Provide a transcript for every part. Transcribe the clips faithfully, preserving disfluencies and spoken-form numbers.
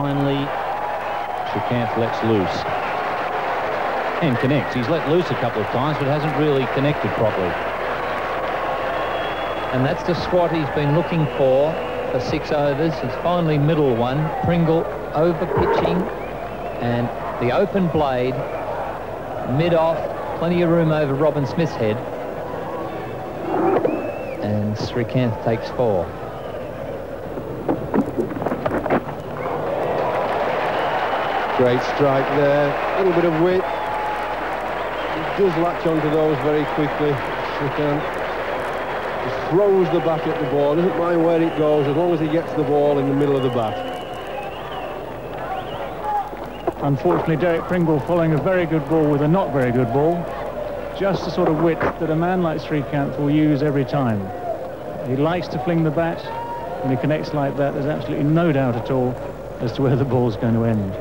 finally Srikanth lets loose and connects. He's let loose a couple of times but hasn't really connected properly. And that's the swat he's been looking for for six overs. It's finally middle one. Pringle over pitching and the open blade mid off, plenty of room over Robin Smith's head, and Srikanth takes four. Great strike there, a little bit of wit. He does latch onto those very quickly. Srikanth just throws the bat at the ball, doesn't mind where it goes as long as he gets the ball in the middle of the bat. Unfortunately, Derek Pringle following a very good ball with a not very good ball. Just the sort of wit that a man like Srikanth will use every time. He likes to fling the bat. When he connects like that, there's absolutely no doubt at all as to where the ball's going to end.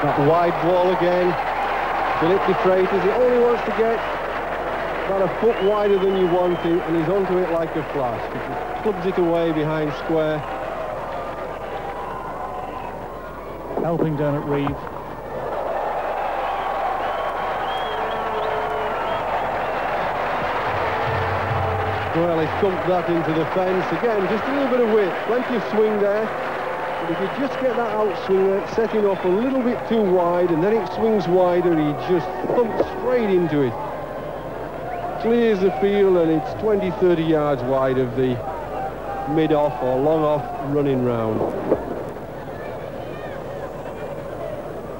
That wide ball again. Philip DeFreitas, he only wants to get about a foot wider than you want to, and he's onto it like a flash. He clubs it away behind square. Helping down at Reeves. Well, he's thumped that into the fence again. Just a little bit of width, plenty of swing there. If you just get that outswinger, set him off a little bit too wide, and then it swings wider, he just thumps straight into it. Clears the field, and it's twenty, thirty yards wide of the mid-off or long-off running round.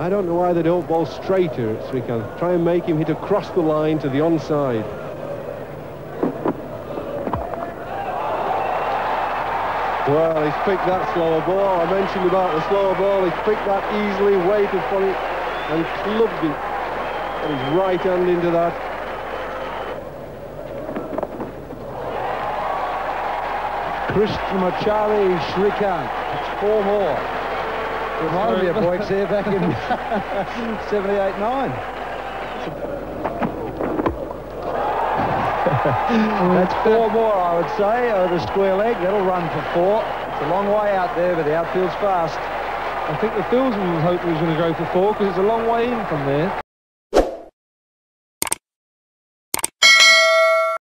I don't know why they don't bowl straighter at Srikanth. Try and make him hit across the line to the onside. Well, he's picked that slower ball. I mentioned about the slower ball. He's picked that easily, waited for it, and clubbed it. Got his right hand into that. Krishnamachari Srikanth. It's four more. Remind me of points there back in seventy-eight nine. That's four more, I would say, over the square leg. That'll run for four. It's a long way out there, but the outfield's fast. I think the fieldsman was hoping he was going to go for four because it's a long way in from there.